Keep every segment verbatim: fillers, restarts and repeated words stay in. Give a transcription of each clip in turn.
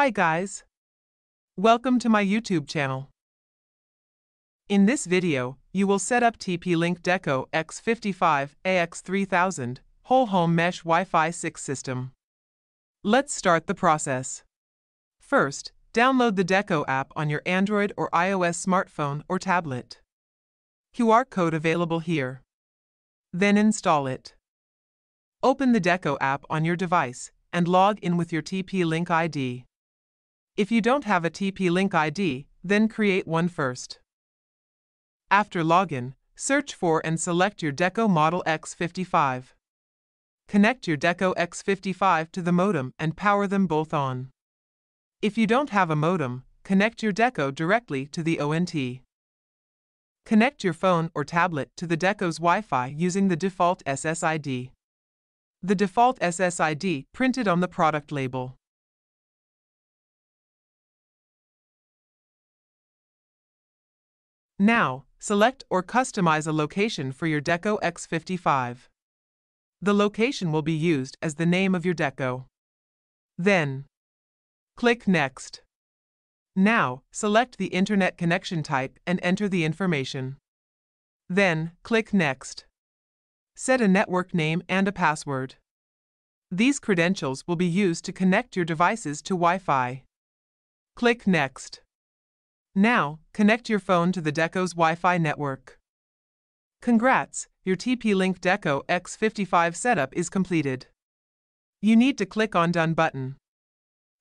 Hi guys! Welcome to my YouTube channel. In this video, you will set up T P-Link Deco X fifty-five A X three thousand Whole Home Mesh Wi-Fi six system. Let's start the process. First, download the Deco app on your Android or iOS smartphone or tablet. Q R code available here. Then install it. Open the Deco app on your device and log in with your T P-Link I D. If you don't have a T P-Link I D, then create one first. After login, search for and select your Deco model X fifty-five. Connect your Deco X fifty-five to the modem and power them both on. If you don't have a modem, connect your Deco directly to the O N T. Connect your phone or tablet to the Deco's Wi-Fi using the default S S I D. The default S S I D printed on the product label. Now, select or customize a location for your Deco X fifty-five. The location will be used as the name of your Deco. Then, click Next. Now, select the internet connection type and enter the information. Then, click Next. Set a network name and a password. These credentials will be used to connect your devices to Wi-Fi. Click Next. Now, connect your phone to the Deco's Wi-Fi network. Congrats, your T P-Link Deco X fifty-five setup is completed. You need to click on Done button.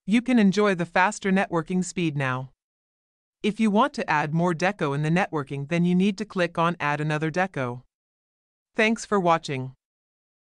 You can enjoy the faster networking speed now. If you want to add more Deco in the networking, then you need to click on Add another Deco. Thanks for watching.